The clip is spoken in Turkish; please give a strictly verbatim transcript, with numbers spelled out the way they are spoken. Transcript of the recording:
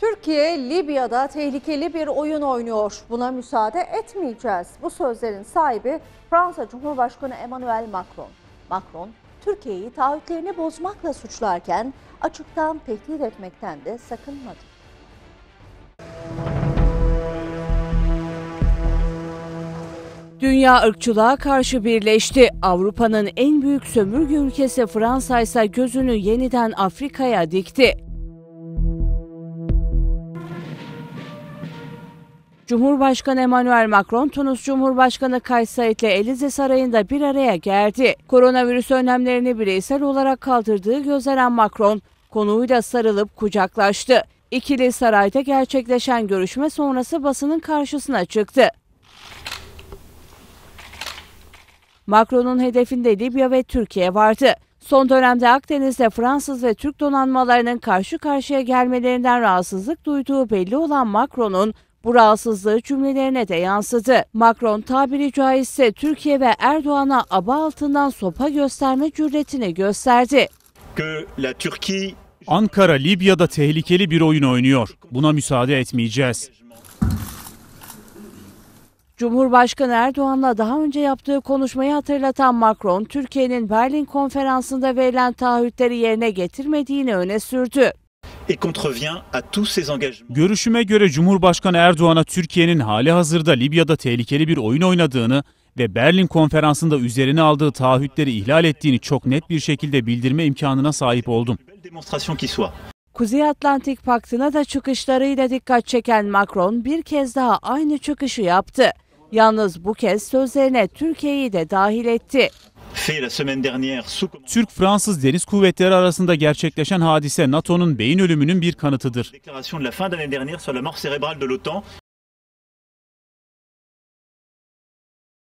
Türkiye, Libya'da tehlikeli bir oyun oynuyor. Buna müsaade etmeyeceğiz. Bu sözlerin sahibi Fransa Cumhurbaşkanı Emmanuel Macron. Macron, Türkiye'yi taahhütlerini bozmakla suçlarken açıktan tehdit etmekten de sakınmadı. Dünya ırkçılığa karşı birleşti. Avrupa'nın en büyük sömürge ülkesi Fransa ise gözünü yeniden Afrika'ya dikti. Cumhurbaşkanı Emmanuel Macron, Tunus Cumhurbaşkanı Kais Saied ile Elize Sarayı'nda bir araya geldi. Koronavirüs önlemlerini bireysel olarak kaldırdığı gözlenen Macron, konuğuyla sarılıp kucaklaştı. İkili sarayda gerçekleşen görüşme sonrası basının karşısına çıktı. Macron'un hedefinde Libya ve Türkiye vardı. Son dönemde Akdeniz'de Fransız ve Türk donanmalarının karşı karşıya gelmelerinden rahatsızlık duyduğu belli olan Macron'un bu rahatsızlığı cümlelerine de yansıdı. Macron tabiri caizse Türkiye ve Erdoğan'a aba altından sopa gösterme cüretini gösterdi. Ankara Libya'da tehlikeli bir oyun oynuyor. Buna müsaade etmeyeceğiz. Cumhurbaşkanı Erdoğan'la daha önce yaptığı konuşmayı hatırlatan Macron, Türkiye'nin Berlin konferansında verilen taahhütleri yerine getirmediğini öne sürdü. Görüşüme göre Cumhurbaşkanı Erdoğan'a Türkiye'nin hali hazırda Libya'da tehlikeli bir oyun oynadığını ve Berlin konferansında üzerine aldığı taahhütleri ihlal ettiğini çok net bir şekilde bildirme imkanına sahip oldum. Kuzey Atlantik Paktı'na da çıkışlarıyla dikkat çeken Macron bir kez daha aynı çıkışı yaptı. Yalnız bu kez sözlerine Türkiye'yi de dahil etti. Türk-Fransız deniz kuvvetleri arasında gerçekleşen hadise NATO'nun beyin ölümünün bir kanıtıdır.